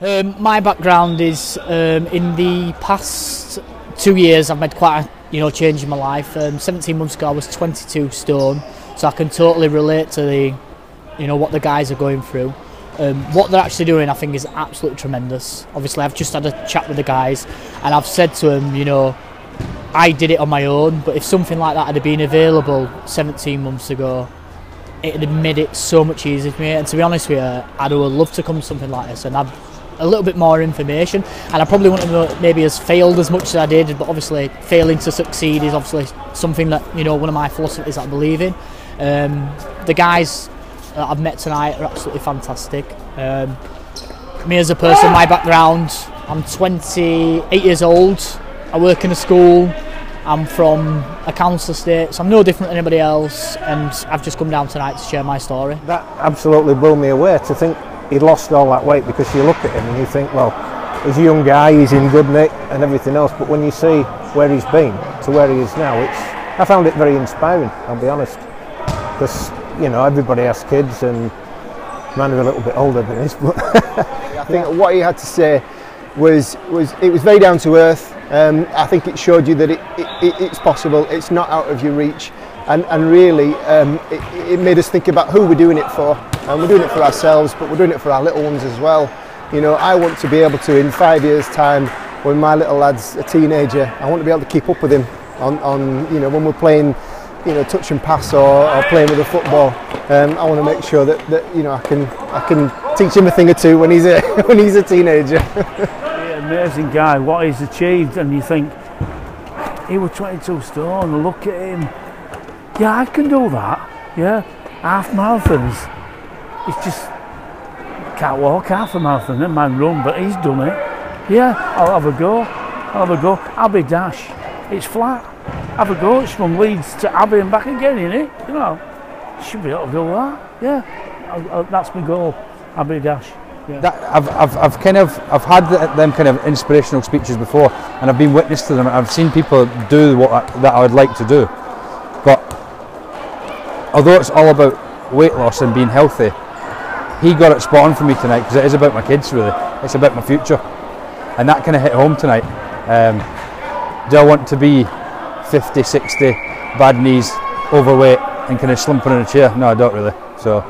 My background is in the past 2 years I've made quite a change in my life. 17 months ago I was 22 stone, so I can totally relate to the what the guys are going through. What they're actually doing I think is absolutely tremendous. Obviously I've just had a chat with the guys and I've said to them, I did it on my own, but if something like that had been available 17 months ago, it had made it so much easier for me. And to be honest with you, I'd love to come to something like this and have a little bit more information, and I probably wouldn't have maybe as failed as much as I did, but obviously failing to succeed is obviously something that one of my philosophies that I believe in. The guys that I've met tonight are absolutely fantastic. Me as a person, my background, I'm 28 years old, I work in a school, I'm from a council estate, so I'm no different than anybody else, and I've just come down tonight to share my story. That absolutely blew me away to think he lost all that weight, because you look at him and you think, well, he's a young guy, he's in good nick and everything else, but when you see where he's been to where he is now, I found it very inspiring, I'll be honest, because everybody has kids, and mine are a little bit older than this, but I think what he had to say was it was very down to earth. I think it showed you that it's possible, it's not out of your reach, and really it made us think about who we're doing it for. And we're doing it for ourselves, but we're doing it for our little ones as well. I want to be able to, in 5 years' time, when my little lad's a teenager, I want to be able to keep up with him on when we're playing, touch and pass or playing with a football. I want to make sure that I can teach him a thing or two when he's a teenager. Amazing guy, what he's achieved, and you think, he was 22 stone, look at him, yeah, I can do that, yeah, half marathons, it's just, can't walk half a marathon, that man run, but he's done it, yeah, I'll have a go, Abbey Dash, it's flat, have a go, it's from Leeds to Abbey and back again, innit, should be able to do that, yeah, that's my goal, Abbey Dash. Yeah. That, I've had them kind of inspirational speeches before, and I've been witness to them. I've seen people do that I would like to do, but although it's all about weight loss and being healthy, he got it spot on for me tonight, because it is about my kids really. It's about my future, and that kind of hit home tonight. Do I want to be 50, 60, bad knees, overweight, and kind of slumping in a chair? No, I don't really. So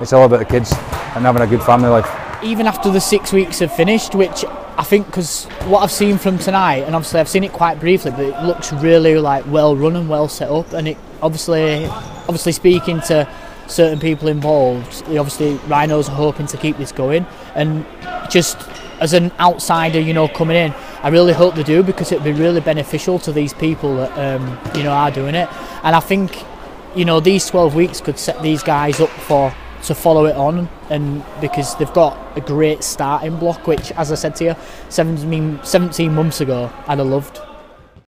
it's all about the kids and having a good family life. Even after the 6 weeks have finished, which I think, because what I've seen from tonight, and obviously I've seen it quite briefly, but it looks really like well run and well set up, and it obviously speaking to certain people involved, obviously Rhinos are hoping to keep this going, and just as an outsider coming in, I really hope they do, because it'd be really beneficial to these people that are doing it, and I think these 12 weeks could set these guys up to follow it on, and because they've got a great starting block, which, as I said to you, 17 months ago I'd have loved.